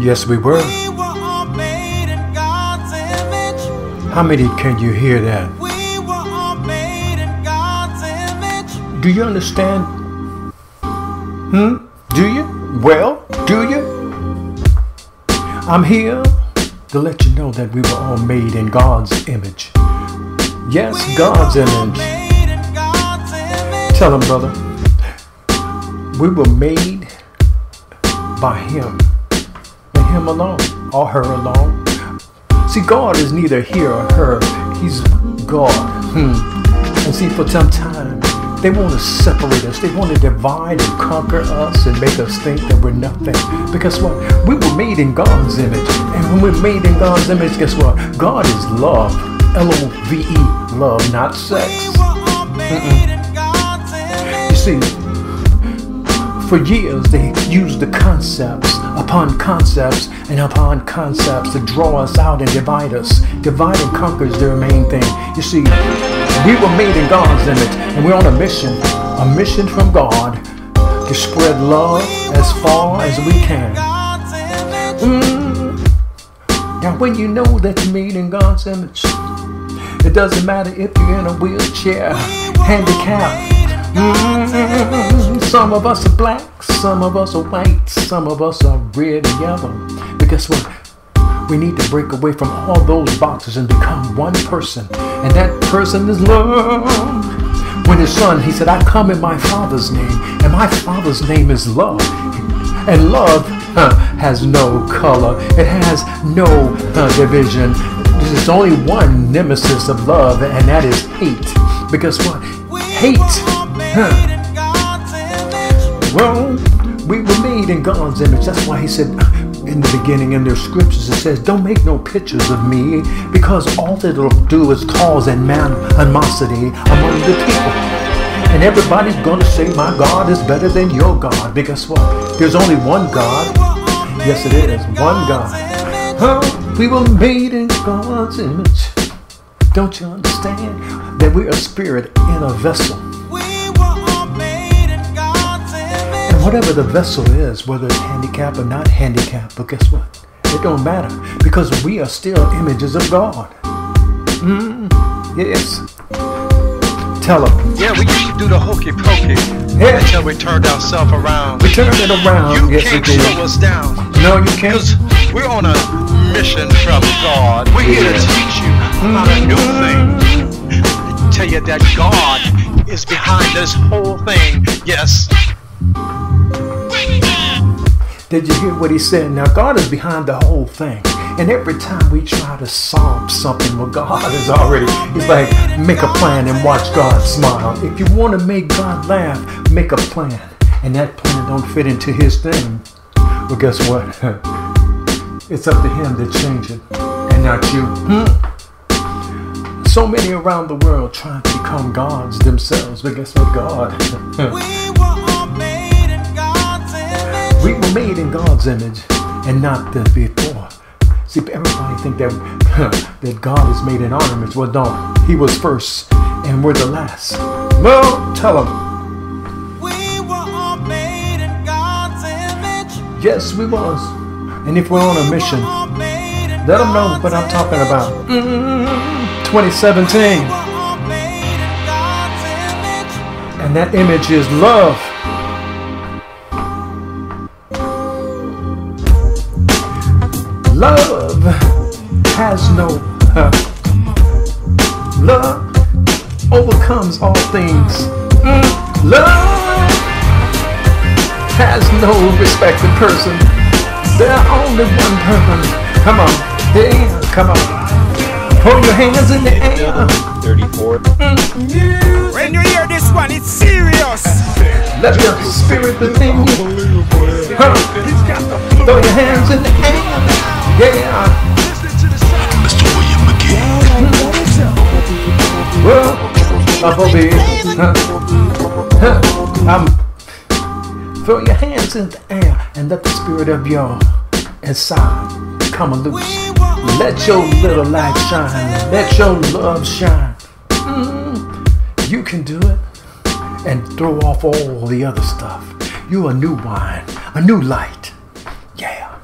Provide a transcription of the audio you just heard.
Yes, we were. We were all made in God's image. How many can you hear that? We were all made in God's image. Do you understand? Do you? Well, do you? I'm here to let you know that we were all made in God's image. Yes, God's image. Tell him, brother. We were made by him and him alone, or her alone. See, God is neither here or her. He's God. And see, for some time, they want to separate us. They want to divide and conquer us and make us think that we're nothing. Because what? We were made in God's image. And when we're made in God's image, guess what? God is love. L-O-V-E. Love, not sex. You see, for years, they used the concepts and upon concepts to draw us out and divide us. Divide and conquer is their main thing. You see, we were made in God's image, and we're on a mission from God to spread love as far as we can. Now, when you know that you're made in God's image, it doesn't matter if you're in a wheelchair, handicapped. Some of us are black, some of us are white, some of us are red and yellow. But guess what? We need to break away from all those boxes and become one person. And that person is love. When his son, he said, I come in my Father's name, and my Father's name is love. And love has no color. It has no division. There's only one nemesis of love, and that is hate. Because what? Hate. Well, we were made in God's image. That's why he said in the beginning in their scriptures, it says, don't make no pictures of me, because all that it'll do is cause animosity among the people. And everybody's going to say, my God is better than your God. Because what? There's only one God. Yes, it is. One God. We were made in God's image. Don't you understand that we're a spirit in a vessel? Whatever the vessel is, whether it's handicapped or not handicapped, but guess what? It don't matter, because we are still images of God. Yes. Tell them. Yeah, we used to do the hokey pokey. Yeah. Until we turned ourselves around. We turned it around. You can't slow us down. No, you can't. Because we're on a mission from God. We're here to teach you about a new thing. I tell you that God is behind this whole thing. Yes. Did you hear what he said? Now, God is behind the whole thing. And every time we try to solve something, well, God is already, it's like, make a plan and watch God smile. If you want to make God laugh, make a plan. And that plan don't fit into his thing. Well, guess what? It's up to him to change it, and not you. So many around the world trying to become gods themselves. But guess what, God? We were made in God's image and not the before. See, everybody think that God is made in our image. Well, no, he was first and we're the last. Well, tell them. We were all made in God's image. Yes, we was. And if we're on a mission, let them know what I'm talking about. 2017. And that image is love. Love has no hurt. Love overcomes all things. Love has no respect to person. There's only one person. Come on, yeah, come on. Hold your hands in the air. 34. When you hear this one, it's serious. Let your spirit within you. Throw your hands in the air. Yeah. Mr. William McGee. Well, throw your hands in the air and let the spirit of your inside come loose. Let your little light shine. Let your love shine. You can do it. And throw off all the other stuff. You're a new wine, a new light. Yeah.